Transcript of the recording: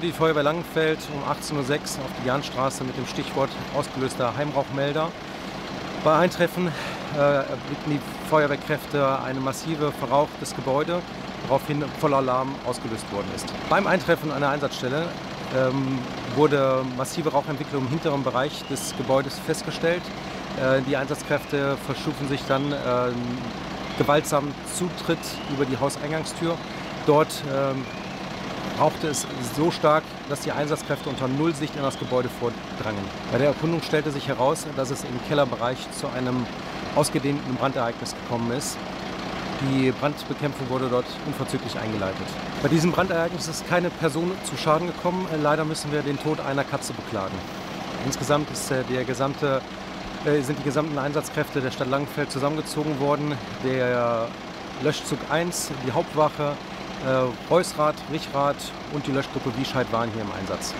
fuhr die Feuerwehr Langenfeld um 18:06 Uhr auf die Jahnstraße mit dem Stichwort ausgelöster Heimrauchmelder. Bei Eintreffen erblickten die Feuerwehrkräfte eine massive verrauchtes Gebäude, woraufhin Vollalarm ausgelöst worden ist. Beim Eintreffen an der Einsatzstelle wurde massive Rauchentwicklung im hinteren Bereich des Gebäudes festgestellt. Die Einsatzkräfte verschufen sich dann gewaltsam Zutritt über die Hauseingangstür. Dort rauchte es so stark, dass die Einsatzkräfte unter Nullsicht in das Gebäude vordrangen. Bei der Erkundung stellte sich heraus, dass es im Kellerbereich zu einem ausgedehnten Brandereignis gekommen ist. Die Brandbekämpfung wurde dort unverzüglich eingeleitet. Bei diesem Brandereignis ist keine Person zu Schaden gekommen. Leider müssen wir den Tod einer Katze beklagen. Insgesamt sind die gesamten Einsatzkräfte der Stadt Langenfeld zusammengezogen worden. Der Löschzug 1, die Hauptwache, Beusrad, Richrad und die Löschgruppe Wiescheid waren hier im Einsatz.